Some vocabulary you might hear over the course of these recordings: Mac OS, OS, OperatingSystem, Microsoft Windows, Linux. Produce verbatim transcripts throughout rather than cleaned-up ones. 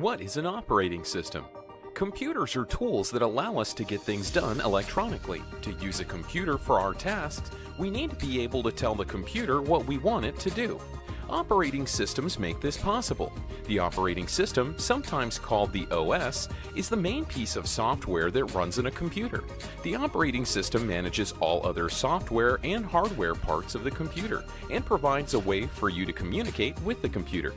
What is an operating system? Computers are tools that allow us to get things done electronically. To use a computer for our tasks, we need to be able to tell the computer what we want it to do. Operating systems make this possible. The operating system, sometimes called the O S, is the main piece of software that runs in a computer. The operating system manages all other software and hardware parts of the computer and provides a way for you to communicate with the computer.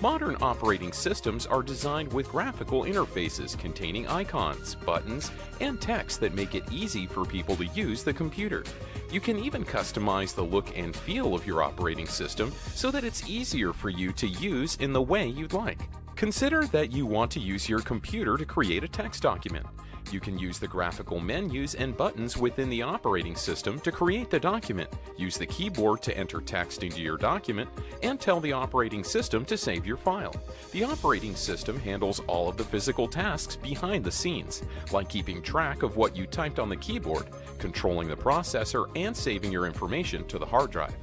Modern operating systems are designed with graphical interfaces containing icons, buttons, and text that make it easy for people to use the computer. You can even customize the look and feel of your operating system so that it's easier for you to use in the way you'd like. Consider that you want to use your computer to create a text document. You can use the graphical menus and buttons within the operating system to create the document, use the keyboard to enter text into your document, and tell the operating system to save your file. The operating system handles all of the physical tasks behind the scenes, like keeping track of what you typed on the keyboard, controlling the processor, and saving your information to the hard drive.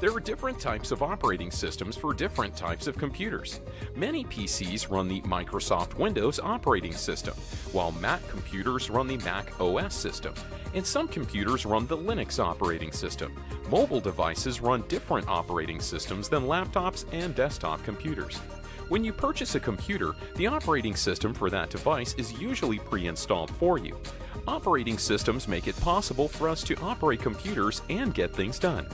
There are different types of operating systems for different types of computers. Many P Cs run the Microsoft Windows operating system, while Mac computers run the Mac O S system, and some computers run the Linux operating system. Mobile devices run different operating systems than laptops and desktop computers. When you purchase a computer, the operating system for that device is usually pre-installed for you. Operating systems make it possible for us to operate computers and get things done.